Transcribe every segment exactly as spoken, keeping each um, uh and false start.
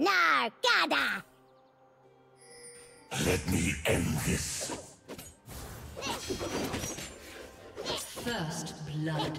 Nargada! Let me end this. First blood.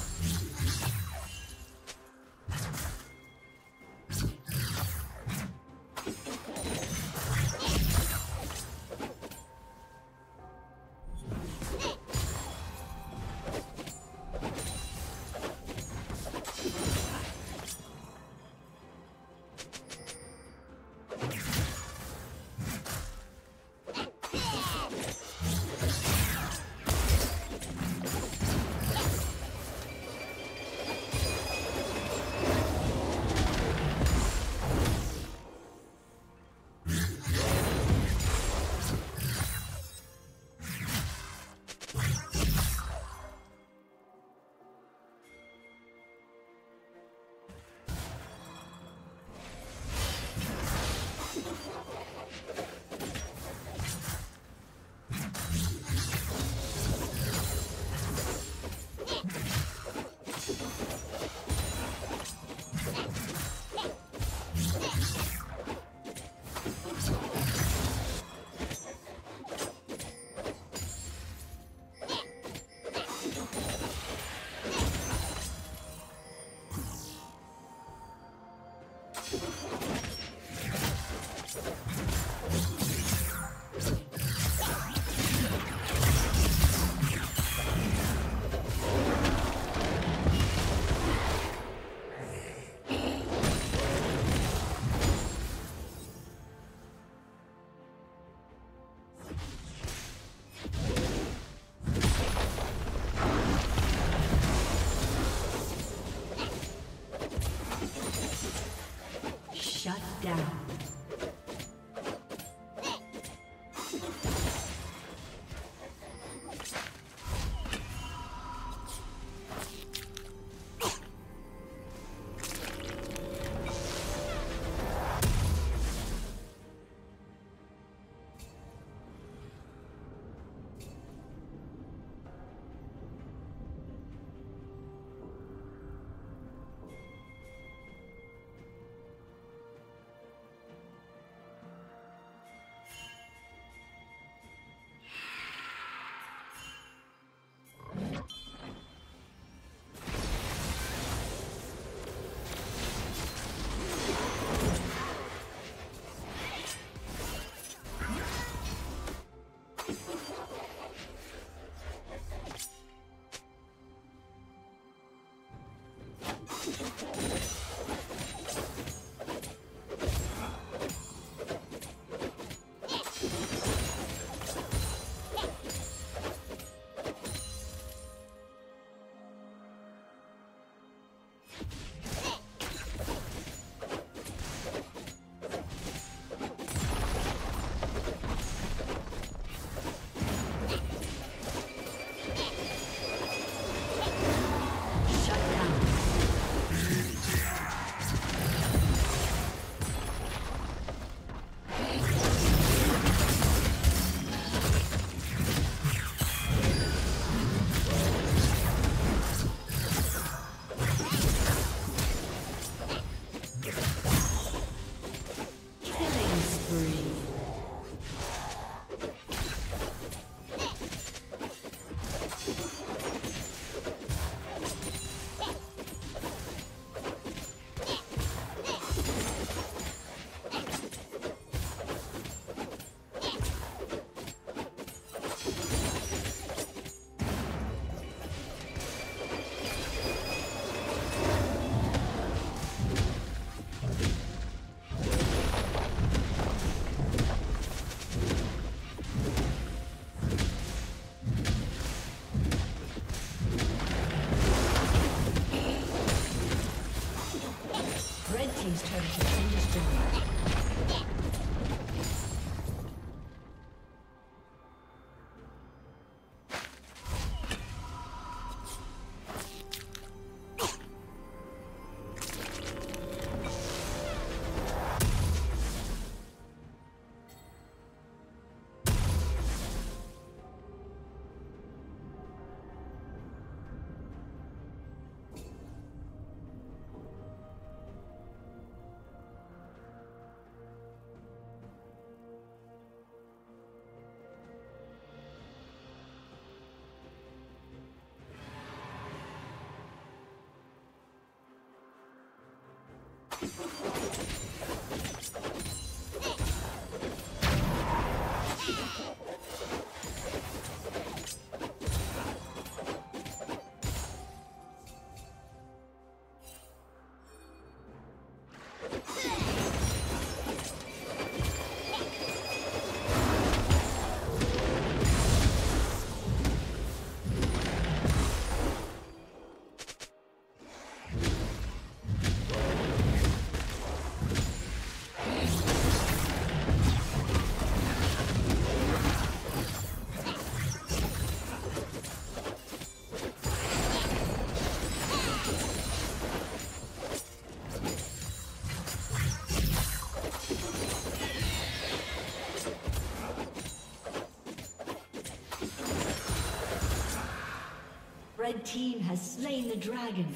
team has slain the dragon.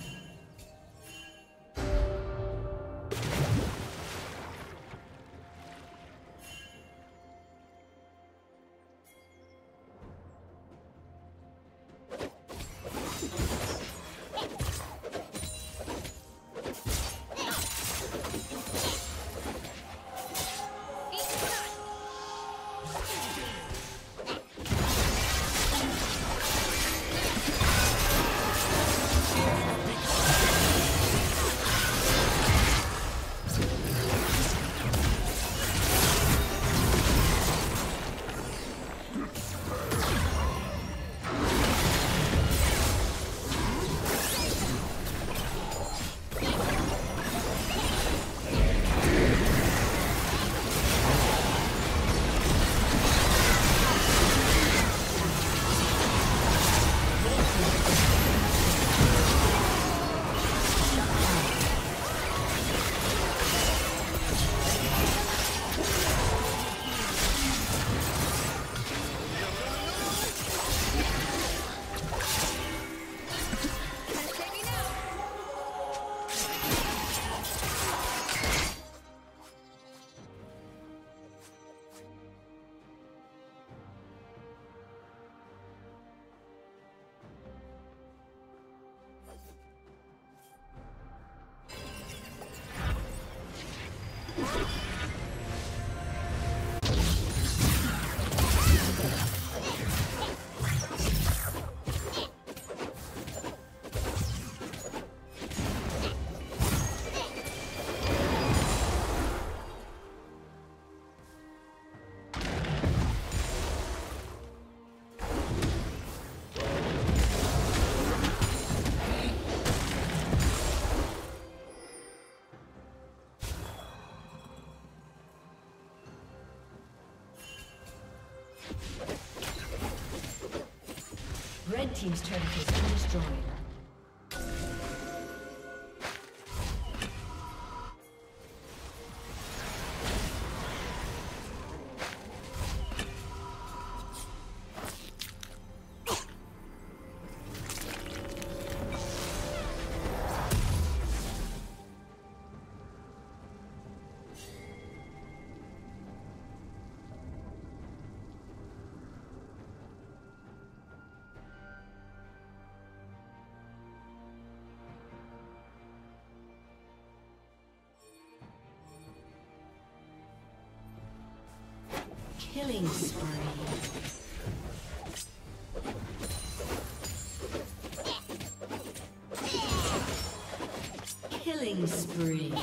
Red team's turret has been destroyed. Killing spree. Killing spree.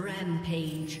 Rampage.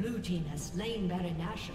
Blue team has slain Baron Nashor.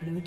Blue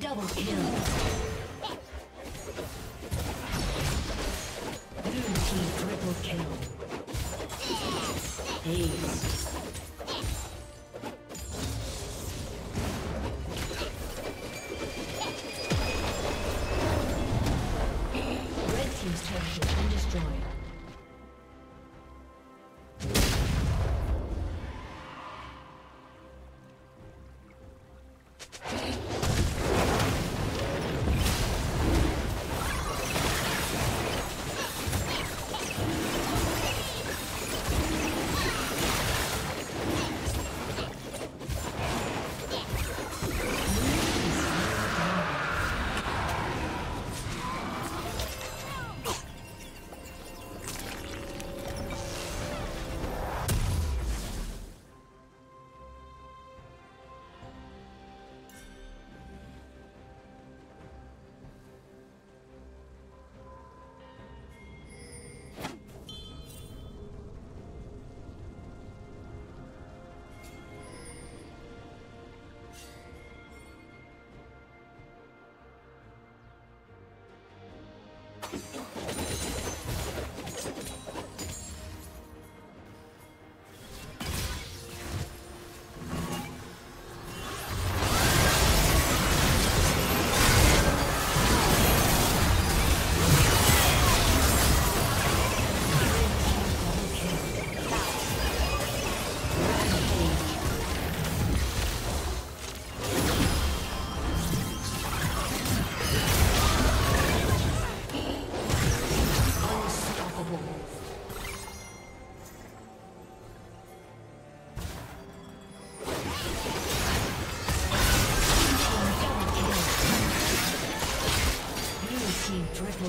Double kill. Blue team triple kill. Ace. Red team's turret has been destroyed.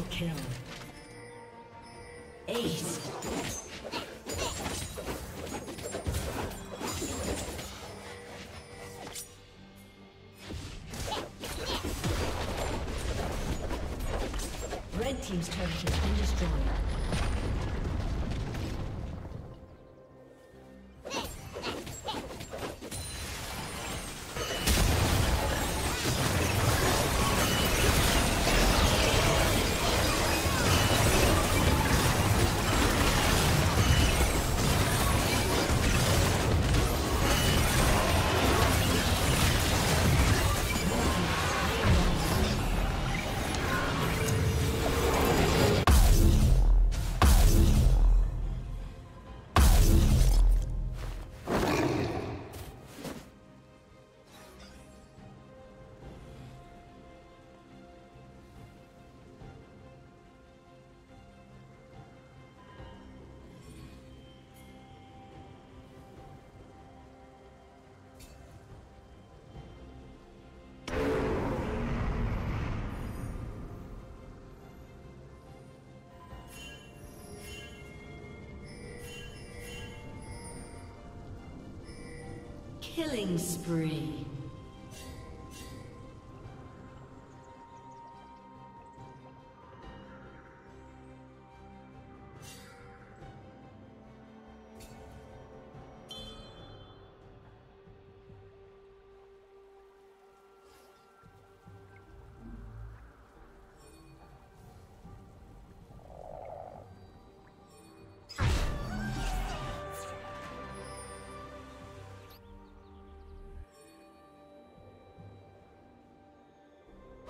Double kill. Ace. Red team's turret has been destroyed. Killing spree.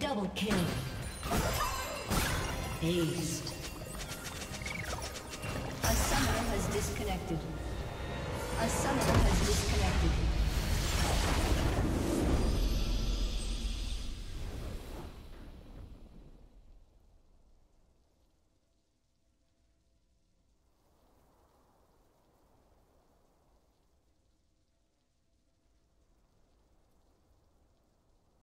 double kill. Aced. A summoner has disconnected. A summoner has disconnected.